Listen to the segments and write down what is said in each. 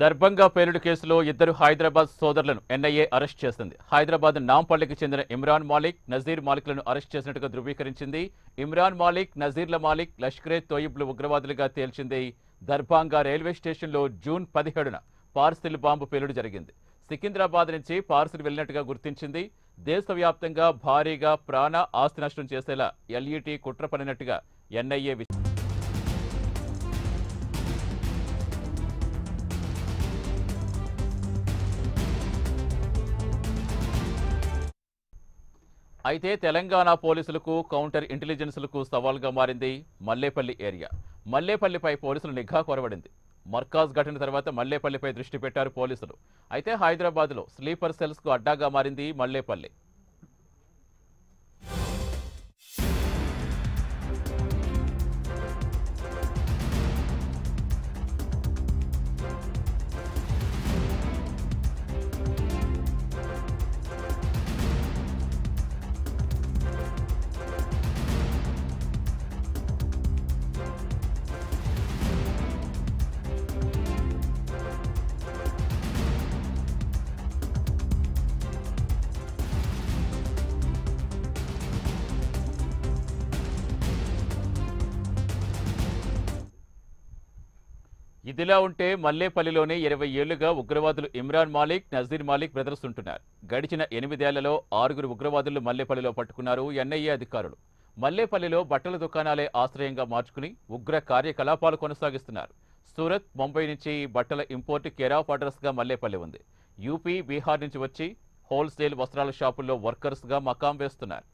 దర్భంగా పేలుడు కేసులో ఇద్దరు హైదరాబాద్ సోదరులను NIA అరెస్ట్ చేసింది. హైదరాబాద్ నాంపల్లికి చెందిన ఇమ్రాన్ మాలిక్, నజీర్ మాలిక్లను అరెస్ట్ చేసినట్టుగా ధృవీకరించింది. ఇమ్రాన్ మాలిక్, నజీర్ల మాలిక్ లష్కర్-ఏ-తోయిబ్లు ఉగ్రవాదులుగా తేల్చింది. దర్భంగా రైల్వే స్టేషన్లో జూన్ 17న పార్సిల్ బాంబు పేలుడు జరిగింది. సికింద్రాబాద్ నుంచి పార్సిల్ వెళ్ళినట్టుగా గుర్తించింది. దేశవ్యాప్తంగా భారీగా ప్రాణ ఆస్తి నష్టం చేసేలా LET కుట్ర పన్నినట్టుగా NIA. అయితే తెలంగాణ పోలీసులకు కౌంటర్ ఇంటెలిజెన్స్లకు సవాల్గా మారింది మల్లేపల్లి ఏరియా. మల్లేపల్లిపై పోలీసులు నిఘా కొరవడింది. మర్కాజ్ ఘటన తర్వాత మల్లేపల్లిపై దృష్టి పెట్టారు పోలీసులు. అయితే హైదరాబాద్లో స్లీపర్ సెల్స్కు అడ్డాగా మారింది మల్లేపల్లి. ఇదిలా ఉంటే మల్లేపల్లిలోనే 20 ఏళ్లుగా ఉగ్రవాదులు ఇమ్రాన్ మాలిక్, నజీర్ మాలిక్ బ్రదర్స్ ఉంటున్నారు. గడిచిన 8 ఏళ్లలో 6 ఉగ్రవాదులు మల్లేపల్లిలో పట్టుకున్నారు NIA అధికారులు. మల్లేపల్లిలో బట్టల దుకాణాలే ఆశ్రయంగా మార్చుకుని ఉగ్ర కార్యకలాపాలు కొనసాగిస్తున్నారు. సూరత్, ముంబై నుంచి బట్టల ఇంపోర్ట్ కేర్ ఆఫ్ అడ్రస్గా మల్లేపల్లి ఉంది. యూపీ, బీహార్ నుంచి వచ్చి హోల్సేల్ వస్త్రాల షాపుల్లో వర్కర్స్గా మకాం వేస్తున్నారు.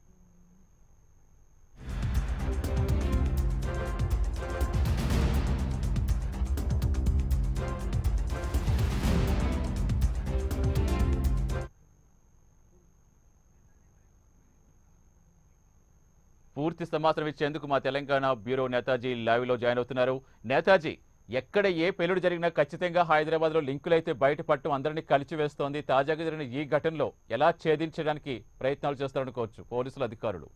పూర్తి సమాచారం ఇచ్చేందుకు మా తెలంగాణ బ్యూరో నేతాజీ లైవ్లో జాయిన్ అవుతున్నారు. నేతాజీ, ఎక్కడ ఏ పేలుడు జరిగినా ఖచ్చితంగా హైదరాబాద్లో లింకులైతే బయటపడటం అందరినీ కలిచివేస్తోంది. తాజాగా జరిగిన ఈ ఘటనలో ఎలా ఛేదించడానికి ప్రయత్నాలు చేస్తారనుకోవచ్చు పోలీసులు, అధికారులు?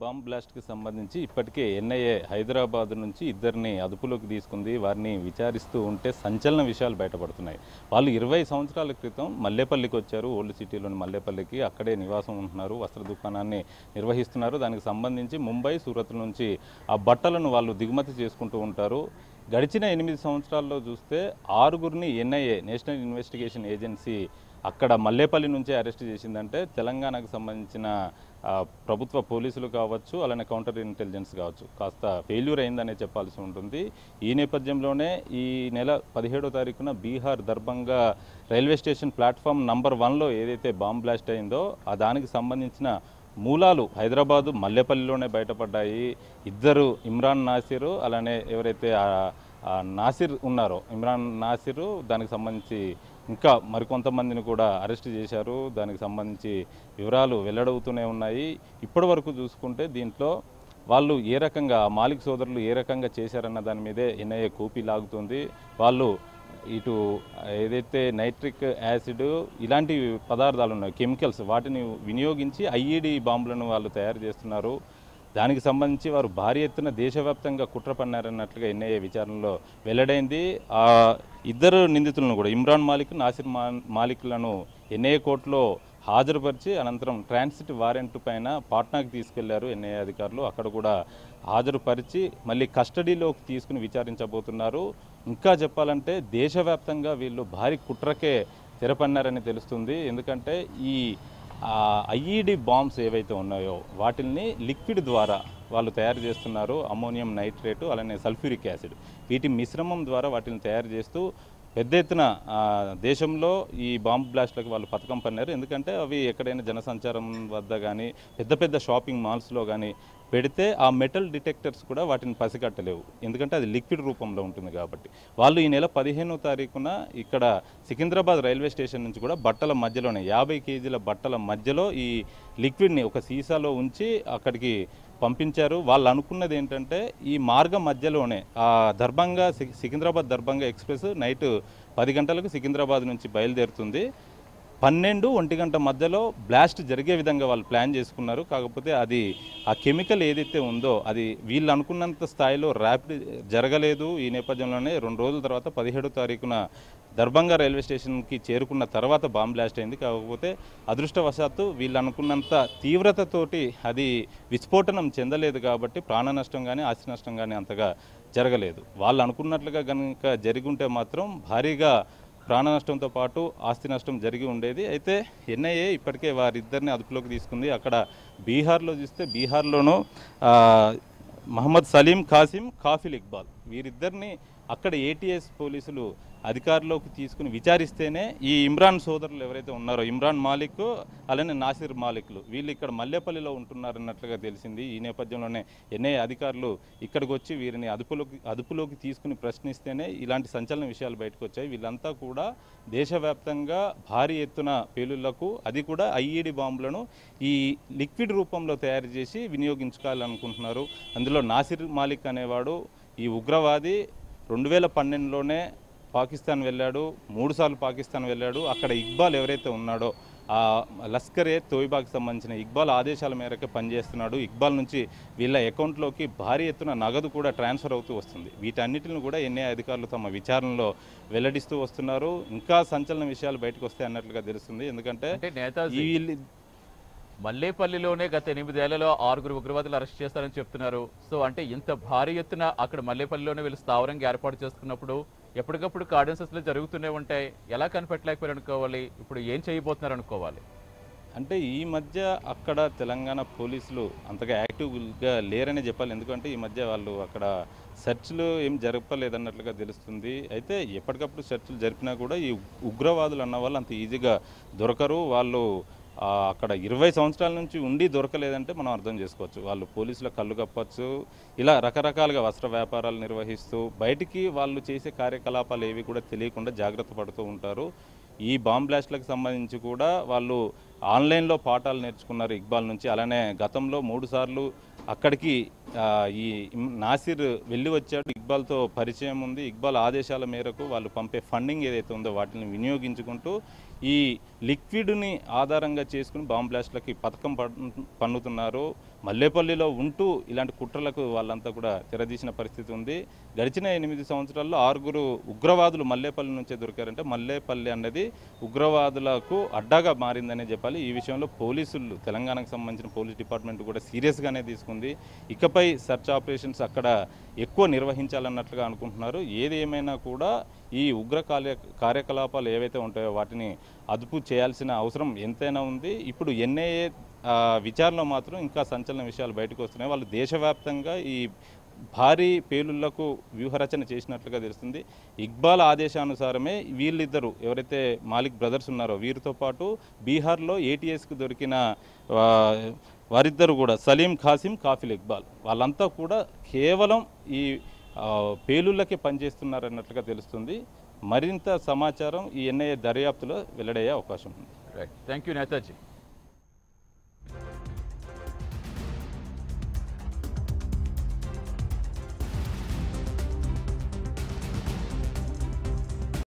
బాంబ్ బ్లాస్ట్కి సంబంధించి ఇప్పటికే NIA హైదరాబాద్ నుంచి ఇద్దరిని అదుపులోకి తీసుకుంది. వారిని విచారిస్తూ ఉంటే సంచలన విషయాలు బయటపడుతున్నాయి. వాళ్ళు 20 సంవత్సరాల క్రితం మల్లేపల్లికి వచ్చారు. ఓల్డ్ సిటీలోని మల్లేపల్లికి అక్కడే నివాసం ఉంటున్నారు. వస్త్ర దుకాణాన్ని నిర్వహిస్తున్నారు. దానికి సంబంధించి ముంబై, సూరత్ నుంచి ఆ బట్టలను వాళ్ళు దిగుమతి చేసుకుంటూ ఉంటారు. గడిచిన 8 సంవత్సరాల్లో చూస్తే 6గురిని NIA, నేషనల్ ఇన్వెస్టిగేషన్ ఏజెన్సీ, అక్కడ మల్లేపల్లి నుంచే అరెస్ట్ చేసిందంటే తెలంగాణకు సంబంధించిన ప్రభుత్వ పోలీసులు కావచ్చు, అలానే కౌంటర్ ఇంటెలిజెన్స్ కావచ్చు, కాస్త ఫెయిల్యూర్ అయిందనే చెప్పాల్సి ఉంటుంది. ఈ నేపథ్యంలోనే ఈ నెల 17వ తారీఖున Bihar Darbhanga railway station platform number 1లో ఏదైతే బాంబ్ బ్లాస్ట్ అయిందో ఆ దానికి సంబంధించిన మూలాలు హైదరాబాదు మల్లేపల్లిలోనే బయటపడ్డాయి. ఇద్దరు ఇమ్రాన్ నాసిరు, అలానే ఎవరైతే నాసిర్ ఉన్నారో ఇమ్రాన్ నాసిరు, దానికి సంబంధించి ఇంకా మరికొంతమందిని కూడా అరెస్ట్ చేశారు. దానికి సంబంధించి వివరాలు వెల్లడవుతూనే ఉన్నాయి. ఇప్పటి వరకు చూసుకుంటే దీంట్లో వాళ్ళు ఏ రకంగా, మాలిక్ సోదరులు ఏ రకంగా చేశారన్న దాని మీదే NIA కూపీ లాగుతుంది. వాళ్ళు ఇటు ఏదైతే నైట్రిక్ యాసిడ్ ఇలాంటి పదార్థాలు ఉన్నాయి, కెమికల్స్, వాటిని వినియోగించి IED బాంబులను వాళ్ళు తయారు చేస్తున్నారు. దానికి సంబంధించి వారు భారీ ఎత్తున దేశవ్యాప్తంగా కుట్ర పన్నారన్నట్లుగా NIA విచారణలో వెల్లడైంది. ఆ ఇద్దరు నిందితులను కూడా, ఇమ్రాన్ మాలిక్, నాసిర్ మాలిక్లను NIA కోర్టులో హాజరుపరిచి అనంతరం ట్రాన్సిట్ వారెంట్ పైన పాట్నాకి తీసుకెళ్లారు NIA అధికారులు. అక్కడ కూడా హాజరుపరిచి మళ్ళీ కస్టడీలోకి తీసుకుని విచారించబోతున్నారు. ఇంకా చెప్పాలంటే దేశవ్యాప్తంగా వీళ్ళు భారీ కుట్రకే తెరపన్నారని తెలుస్తుంది. ఎందుకంటే ఈ IED బాంబ్స్ ఏవైతే ఉన్నాయో వాటిల్ని లిక్విడ్ ద్వారా వాళ్ళు తయారు చేస్తున్నారు. అమోనియం నైట్రేటు, అలానే సల్ఫ్యూరిక్ యాసిడ్, వీటి మిశ్రమం ద్వారా వాటిని తయారు చేస్తూ పెద్ద ఎత్తున దేశంలో ఈ బాంబ్ బ్లాస్ట్లకు వాళ్ళు పథకం పన్నారు. ఎందుకంటే అవి ఎక్కడైనా జనసంచారం వద్ద కానీ పెద్ద షాపింగ్ మాల్స్లో కానీ పెడితే ఆ మెటల్ డిటెక్టర్స్ కూడా వాటిని పసిగట్టలేవు. ఎందుకంటే అది లిక్విడ్ రూపంలో ఉంటుంది కాబట్టి. వాళ్ళు ఈ నెల 15వ తారీఖున ఇక్కడ సికింద్రాబాద్ రైల్వే స్టేషన్ నుంచి కూడా బట్టల మధ్యలోనే 50 కేజీల బట్టల మధ్యలో ఈ లిక్విడ్ని ఒక సీసాలో ఉంచి అక్కడికి పంపించారు. వాళ్ళు అనుకున్నది ఏంటంటే ఈ మార్గం మధ్యలోనే దర్భంగా సికింద్రాబాద్ దర్భంగా ఎక్స్ప్రెస్ నైట్ 10 గంటలకు సికింద్రాబాద్ నుంచి బయలుదేరుతుంది. 12-1 మధ్యలో బ్లాస్ట్ జరిగే విధంగా వాళ్ళు ప్లాన్ చేసుకున్నారు. కాకపోతే అది ఆ కెమికల్ ఏదైతే ఉందో అది వీళ్ళు అనుకున్నంత స్థాయిలో ర్యాపిడ్ జరగలేదు. ఈ నేపథ్యంలోనే 2 రోజుల తర్వాత 17వ తారీఖున దర్భంగా రైల్వే స్టేషన్కి చేరుకున్న తర్వాత బాంబ్ బ్లాస్ట్ అయింది. కాకపోతే అదృష్టవశాత్తు వీళ్ళు అనుకున్నంత తీవ్రతతోటి అది విస్ఫోటనం చెందలేదు కాబట్టి ప్రాణ నష్టం కానీ ఆస్తి నష్టం కానీ అంతగా జరగలేదు. వాళ్ళు అనుకున్నట్లుగా కనుక జరిగుంటే మాత్రం భారీగా ప్రాణ నష్టంతో పాటు ఆస్తి నష్టం జరిగి ఉండేది. అయితే ఎన్ఐఏ ఇప్పటికే వారిద్దరిని అదుపులోకి తీసుకుంది. అక్కడ బీహార్లో చూస్తే బీహార్లోనూ మహమ్మద్ సలీం, కాసిం, కాఫిల్, ఇక్బాల్ వీరిద్దరిని అక్కడ ఏటీఎస్ పోలీసులు అధికారులోకి తీసుకుని విచారిస్తేనే ఈ ఇమ్రాన్ సోదరులు ఎవరైతే ఉన్నారో ఇమ్రాన్ మాలిక్ అలానే నాసిర్ మాలిక్లు వీళ్ళు ఇక్కడ మల్లెపల్లిలో ఉంటున్నారన్నట్లుగా తెలిసింది. ఈ నేపథ్యంలోనే ఎన్ఐఏ అధికారులు ఇక్కడికి వచ్చి వీరిని అదుపులోకి తీసుకుని ప్రశ్నిస్తేనే ఇలాంటి సంచలన విషయాలు బయటకు వచ్చాయి. వీళ్ళంతా కూడా దేశవ్యాప్తంగా భారీ ఎత్తున పేలుళ్లకు, అది కూడా ఐఈడి బాంబులను ఈ లిక్విడ్ రూపంలో తయారు చేసి వినియోగించుకోవాలనుకుంటున్నారు. అందులో నాసిర్ మాలిక్ అనేవాడు ఈ ఉగ్రవాది 2012లోనే పాకిస్తాన్ వెళ్ళాడు, 3 సార్లు పాకిస్తాన్ వెళ్ళాడు. అక్కడ ఇక్బాల్ ఎవరైతే ఉన్నాడో ఆ లష్కర్-ఏ-తోయిబాకి సంబంధించిన ఇక్బాల్ ఆదేశాల మేరకు పనిచేస్తున్నాడు. ఇక్బాల్ నుంచి వీళ్ళ అకౌంట్లోకి భారీ ఎత్తున నగదు కూడా ట్రాన్స్ఫర్ అవుతూ వస్తుంది. వీటన్నిటిని కూడా ఎన్ఐఏ అధికారులు తమ విచారణలో వెల్లడిస్తూ వస్తున్నారు. ఇంకా సంచలన విషయాలు బయటకు వస్తాయి అన్నట్లుగా తెలుస్తుంది. ఎందుకంటే మల్లేపల్లిలోనే గత 8 ఏళ్లలో 6గురు ఉగ్రవాదులు అరెస్ట్ చేస్తారని చెప్తున్నారు. సో అంటే ఇంత భారీ ఎత్తున అక్కడ మల్లేపల్లిలోనే వీళ్ళు స్థావరంగా ఏర్పాటు చేసుకున్నప్పుడు ఎప్పటికప్పుడు కార్డెన్సెస్లో జరుగుతూనే ఉంటాయి. ఎలా కనిపెట్టలేకపోయారు అనుకోవాలి, ఇప్పుడు ఏం చేయబోతున్నారు అనుకోవాలి. అంటే ఈ మధ్య అక్కడ తెలంగాణ పోలీసులు అంతగా యాక్టివ్గా లేరనే చెప్పాలి. ఎందుకంటే ఈ మధ్య వాళ్ళు అక్కడ సెర్చ్లు ఏం జరపలేదన్నట్లుగా తెలుస్తుంది. అయితే ఎప్పటికప్పుడు సెర్చ్లు జరిపినా కూడా ఈ ఉగ్రవాదులు అన్న వాళ్ళు అంత ఈజీగా దొరకరు. వాళ్ళు అక్కడ 20 సంవత్సరాల నుంచి ఉండి దొరకలేదంటే మనం అర్థం చేసుకోవచ్చు. వాళ్ళు పోలీసుల కళ్ళు కప్పచ్చు, ఇలా రకరకాలుగా వస్త్ర వ్యాపారాలు నిర్వహిస్తూ బయటికి వాళ్ళు చేసే కార్యకలాపాలు ఏవి కూడా తెలియకుండా జాగ్రత్త పడుతూ ఉంటారు. ఈ బాంబ్ బ్లాస్ట్లకు సంబంధించి కూడా వాళ్ళు ఆన్లైన్లో పాఠాలు నేర్చుకున్నారు ఇక్బాల్ నుంచి. అలానే గతంలో 3 సార్లు అక్కడికి ఈ నాసిర్ వెళ్ళి వచ్చాడు, ఇక్బాల్తో పరిచయం ఉంది. ఇక్బాల్ ఆదేశాల మేరకు వాళ్ళు పంపే ఫండింగ్ ఏదైతే ఉందో వాటిని వినియోగించుకుంటూ ఈ లిక్విడ్ని ఆధారంగా చేసుకుని బాంబ్ బ్లాస్ట్లకి పథకం పన్నుతున్నారు. మల్లేపల్లిలో ఉంటూ ఇలాంటి కుట్రలకు వాళ్ళంతా కూడా తెరదీసిన పరిస్థితి ఉంది. గడిచిన 8 సంవత్సరాల్లో 6గురు ఉగ్రవాదులు మల్లేపల్లి నుంచే దొరికారంటే మల్లేపల్లి అనేది ఉగ్రవాదులకు అడ్డాగా మారిందనే చెప్పాలి. ఈ విషయంలో పోలీసులు, తెలంగాణకు సంబంధించిన పోలీస్ డిపార్ట్మెంట్ కూడా సీరియస్గానే తీసుకుంది. ఇకపై సెర్చ్ ఆపరేషన్స్ అక్కడ ఎక్కువ నిర్వహించాలన్నట్లుగా అనుకుంటున్నారు. ఏది ఏమైనా కూడా ఈ ఉగ్ర కార్యకలాపాలు ఏవైతే ఉంటాయో వాటిని అదుపు చేయాల్సిన అవసరం ఎంతైనా ఉంది. ఇప్పుడు ఎన్ఐఏ విచారణలో మాత్రం ఇంకా సంచలన విషయాలు బయటకు వస్తున్నాయి. వాళ్ళు దేశవ్యాప్తంగా ఈ భారీ పేలుళ్లకు వ్యూహరచన చేసినట్లుగా తెలుస్తుంది. ఇక్బాల్ ఆదేశానుసారమే వీళ్ళిద్దరూ ఎవరైతే మాలిక్ బ్రదర్స్ ఉన్నారో వీరితో పాటు బీహార్లో ఏటీఎస్కి దొరికిన వారిద్దరు కూడా సలీం, ఖాసిం, కాఫిల్, ఇక్బాల్ వాళ్ళంతా కూడా కేవలం ఈ పేలుళ్ళకే పనిచేస్తున్నారన్నట్లుగా తెలుస్తుంది. మరింత సమాచారం ఈ ఎన్ఐఏ దర్యాప్తులో వెల్లడయ్యే అవకాశం ఉంది. Right, thank you Netaji.